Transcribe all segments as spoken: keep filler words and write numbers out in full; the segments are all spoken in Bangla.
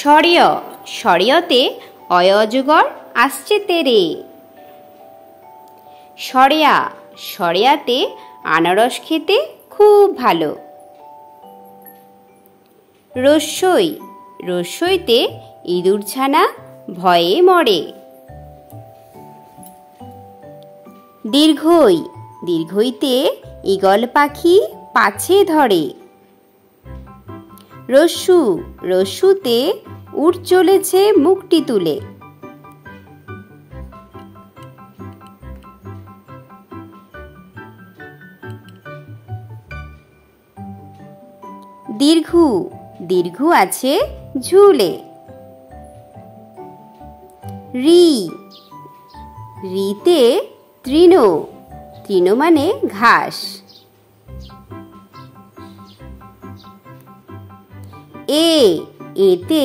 সরিয় সরিয়তে অয় যুগর আসছে তেরে। সরিয়া সরিয়াতে আনারস খেতে খুব ভালো। রস্যই রস্যইতে ইঁদুর ছানা ভয়ে মরে। দীর্ঘই দীর্ঘইতে ঈগল পাখি পাছে ধরে। রস্যু রস্যুতে উট চলেছে মুখটি তুলে। দীর্ঘু দীর্ঘু আছে ঝুলে। রি রিতে তৃণ তৃণ মানে ঘাস। এ এতে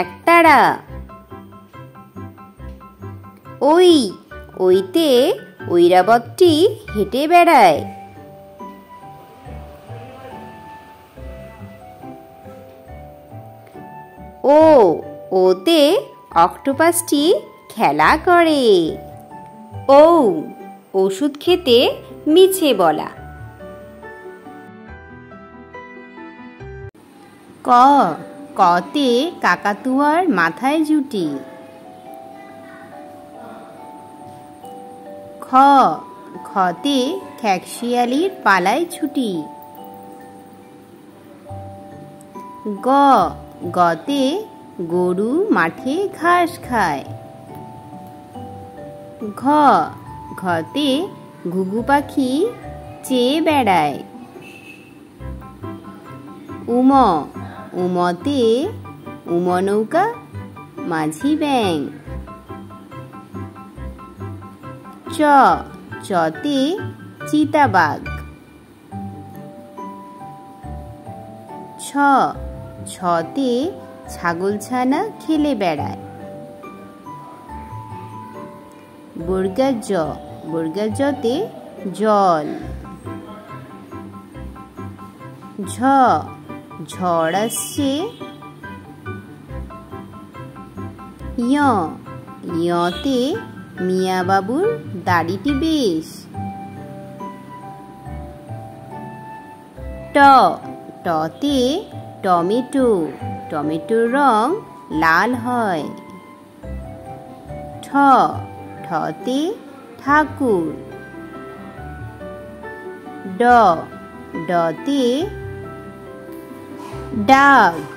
একতারা। ওই ওইতে ঐরাবতটি হেঁটে বেড়ায়। ও ওতে অক্টোপাসটি খেলা করে। ও ওষুধ খেতে মিছে বলা। ক কতে কাকাতুয়ার মাথায় জুটি। খ খতে খ্যাকশিয়ালির পালায় ছুটি। গ গতে গরু মাঠে ঘাস খায়। ঘ ঘতে ঘুঘু পাখি চেয়ে বেড়ায়। উম উমতে উম নৌকা মাঝি ব্যাঙ। চ চতে চিতাবাঘ। ছ ছতে ছাগলছানা খেলে বেড়ায়। বর্গা জ বর্গা জতে জল। ঝ ঝড় আসছে। য় ইয়তে মিয়া বাবুর দাড়িটি বেশ। ট টতে টমেটো টমেটোর রং লাল হয়। ঠ ঠতে ঠাকুর। ড ডতে ডাক।